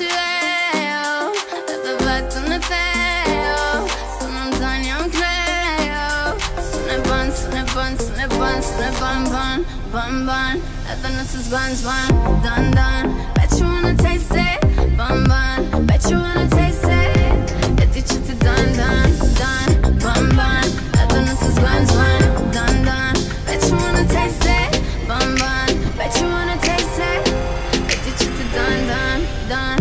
duel at the bottom of the barrel. Sono Tony on Cleo. Sono Bon, Sono Bon, Sono Bon, Sono Bon, Bon, Bon, Bon. At the nurse's buns, Bon, Dun, Dun. Bet you wanna taste it, Bon, Bon. Bet you wanna taste it. E dici ti Dun, Dun, Dun, Bon, Bon. At the nurse's buns, Bon, Dun, Dun. Bet you wanna taste it, Bon, Bon. Bet you wanna taste it. E dici ti Dun, Dun, Dun.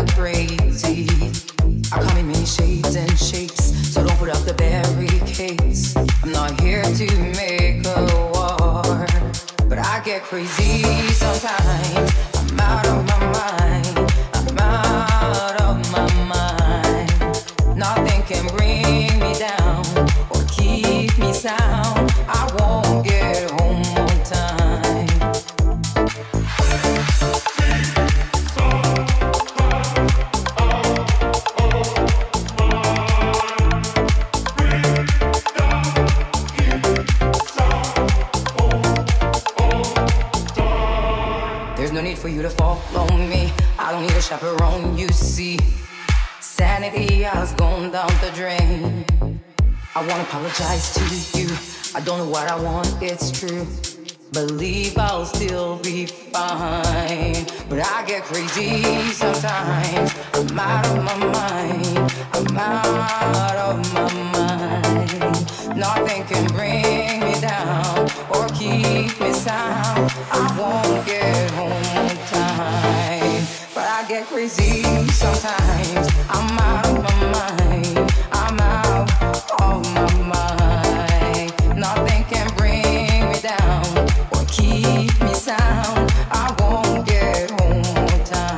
are crazy. I come in many shades and shapes, so don't put up the barricades. I'm not here to make a war, but I get crazy sometimes. I'm out of my mind, I'm out of my mind. Nothing can bring me down or keep me sound. I won't get home on time. For you to follow me, I don't need a chaperone, you see. Sanity has gone down the drain. I won't apologize to you. I don't know what I want, it's true. Believe I'll still be fine, but I get crazy sometimes. I'm out of my mind, I'm out of my mind. Nothing can bring me down or keep me sound. I won't get home on time, but I get crazy sometimes. I'm out of my mind, I'm out of my mind. Nothing can bring me down or keep me sound. I won't get home on time.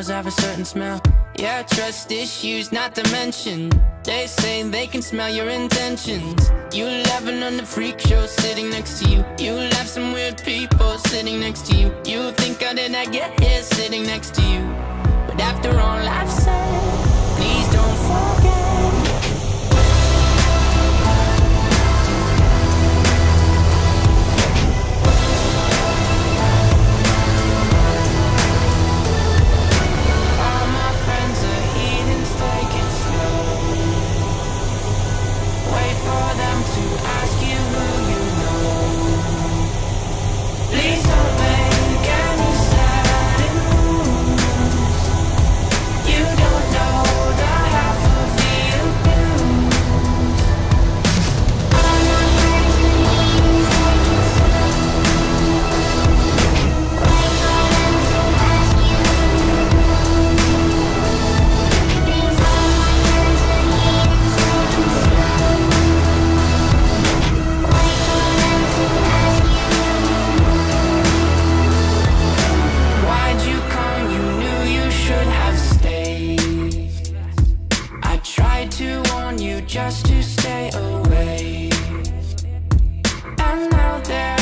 Summers have a certain smell. Yeah, trust issues not to mention. They say they can smell your intentions. You laughing on the freak show sitting next to you. You laugh some weird people sitting next to you. You think how did I get here sitting next to you? But after all I've said, please don't forget. Just to stay away, and now there